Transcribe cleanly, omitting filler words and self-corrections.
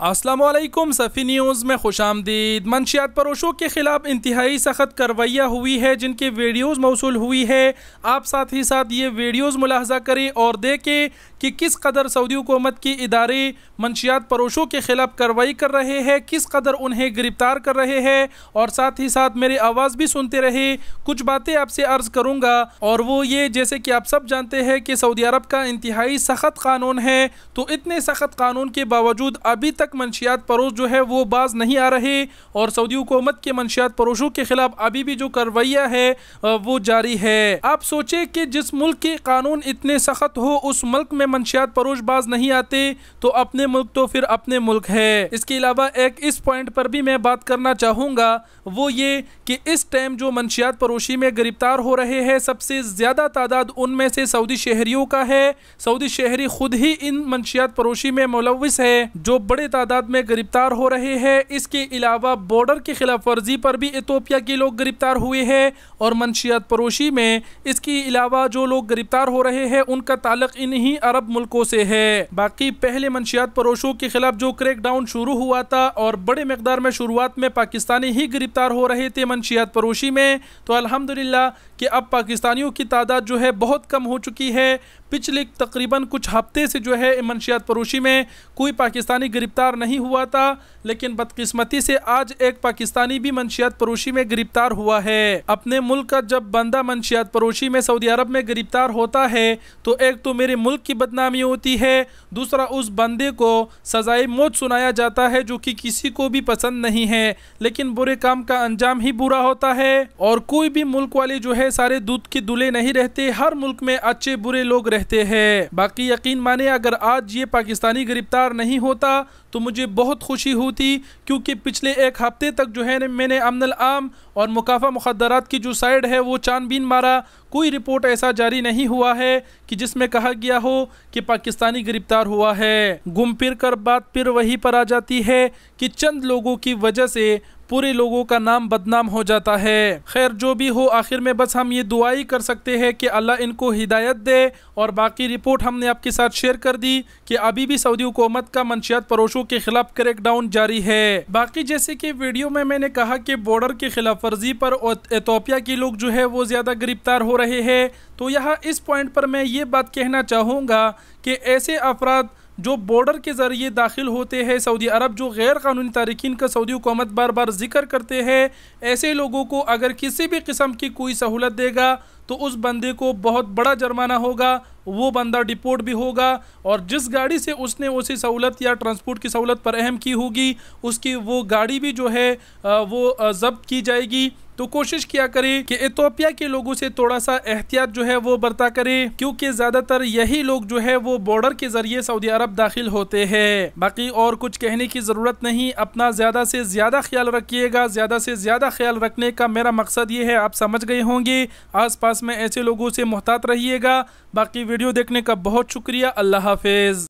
अस्सलामुअलैकुम, सफ़ी न्यूज़ में खुश आमदीद। मंशियात परोशों के ख़िलाफ़ इंतहाई सख्त कार्रवाइयाँ हुई है, जिनके वीडियोज़ मौसूल हुई है। आप साथ ही साथ ये वीडियोज़ मुलाहज़ा करें और देखें कि किस कदर सऊदी हुकूमत के इदारे मंशियात परोशों के ख़िलाफ़ कार्रवाई कर रहे हैं, किस कदर उन्हें गिरफ़्तार कर रहे हैं। और साथ ही साथ मेरी आवाज़ भी सुनते रहे। कुछ बातें आपसे अर्ज़ करूँगा और वो ये, जैसे कि आप सब जानते हैं कि सऊदी अरब का इंतहाई सख्त कानून है, तो इतने सख्त कानून के बावजूद अभी तक मंशियात परोश जो है वो बाज नहीं आ रहे। और सऊदी हुकूमत के मंशियात परोशों के खिलाफ अभी भी जो कार्रवाइयां है वो जारी है। आप सोचें कि जिस मुल्क के कानून इतने सख्त हो, उस मुल्क में मंशियात परोश बाज नहीं आते, तो अपने मुल्क तो फिर अपने मुल्क है। इसके अलावा एक इस पॉइंट पर भी मैं बात करना चाहूँगा, वो ये कि इस टाइम जो मंशियात परोशी में गिरफ्तार हो रहे हैं, सबसे ज़्यादा तादाद उनमें से सऊदी शहरियों का है। सऊदी शहरी खुद ही इन मंशियात परोशी में मुलविस है, जो बड़े तादाद में गिरफ्तार हो रहे हैं। इसके अलावा बॉर्डर की खिलाफ वर्जी पर भी इथोपिया के लोग गिरफ्तार हुए हैं। और मंशियात परोशी में इसके अलावा जो लोग गिरफ्तार हो रहे हैं, उनका ताल्लुक इन्हीं अरब मुल्कों से है। बाकी पहले मंशियात परोशों के खिलाफ जो क्रैकडाउन शुरू हुआ था और बड़े मकदार में शुरुआत में पाकिस्तानी ही गिरफ्तार हो रहे थे मंशियात परोशी में, तो अल्हम्दुलिल्लाह कि अब पाकिस्तानियों की तादाद जो है बहुत कम हो चुकी है। पिछले तकरीबन कुछ हफ्ते से जो है मंशियात परोशी में कोई पाकिस्तानी गिरफ्तार नहीं हुआ था, लेकिन बदकिस्मती से आज एक पाकिस्तानी भी मंशियात परोशी में गिरफ्तार हुआ है। अपने मुल्क का जब बंदा मंशियात परोशी में सऊदी अरब में गिरफ्तार होता है, तो एक तो मेरे मुल्क की बदनामी होती है, दूसरा उस बंदे को सजाए मौत सुनाया जाता है, जो कि किसी को भी पसंद नहीं है। लेकिन बुरे काम का अंजाम ही बुरा होता है। और कोई भी मुल्क वाले जो है सारे दूध के दुले नहीं रहते, हर मुल्क में अच्छे बुरे लोग रहते हैं। बाकी यकीन माने, अगर आज ये पाकिस्तानी गिरफ्तार नहीं होता तो मुझे बहुत खुशी होती, क्योंकि पिछले एक हफ्ते तक जो है मैंने अमनल आम और मुकाफा मुखदरात की जो साइड है वो छानबीन मारा, कोई रिपोर्ट ऐसा जारी नहीं हुआ है कि जिसमें कहा गया हो कि पाकिस्तानी गिरफ्तार हुआ है। गुम फिर कर बात फिर वहीं पर आ जाती है कि चंद लोगों की वजह से पूरे लोगों का नाम बदनाम हो जाता है। खैर, जो भी हो, आखिर में बस हम ये दुआ ही कर सकते हैं कि अल्लाह इनको हिदायत दे। और बाकी रिपोर्ट हमने आपके साथ शेयर कर दी कि अभी भी सऊदी हुकूमत का मंशियात परोशों के खिलाफ क्रैकडाउन जारी है। बाकी जैसे कि वीडियो में मैंने कहा कि बॉर्डर के खिलाफ वर्जी पर एथोपिया के लोग जो है वो ज़्यादा गिरफ्तार हो रहे हैं, तो यहाँ इस पॉइंट पर मैं ये बात कहना चाहूँगा कि ऐसे अफराद जो बॉर्डर के ज़रिए दाखिल होते हैं सऊदी अरब, जो गैर कानूनी तारकिन का सऊदी हुकूमत बार बार जिक्र करते हैं, ऐसे लोगों को अगर किसी भी किस्म की कोई सहूलत देगा तो उस बंदे को बहुत बड़ा जुर्माना होगा, वो बंदा डिपोर्ट भी होगा। और जिस गाड़ी से उसने उसी सहूलत या ट्रांसपोर्ट की सहूलत फराहम की होगी, उसकी वो गाड़ी भी जो है वो जब्त की जाएगी। तो कोशिश किया करें कि एथोपिया के लोगों से थोड़ा सा एहतियात जो है वो बरता करें, क्योंकि ज़्यादातर यही लोग जो है वो बॉर्डर के ज़रिए सऊदी अरब दाखिल होते हैं। बाकी और कुछ कहने की ज़रूरत नहीं। अपना ज़्यादा से ज़्यादा ख्याल रखिएगा। ज़्यादा से ज़्यादा ख्याल रखने का मेरा मकसद ये है, आप समझ गए होंगे। आस पास में ऐसे लोगों से मुहतात रहिएगा। बाकी वीडियो देखने का बहुत शुक्रिया। अल्लाह हाफिज़।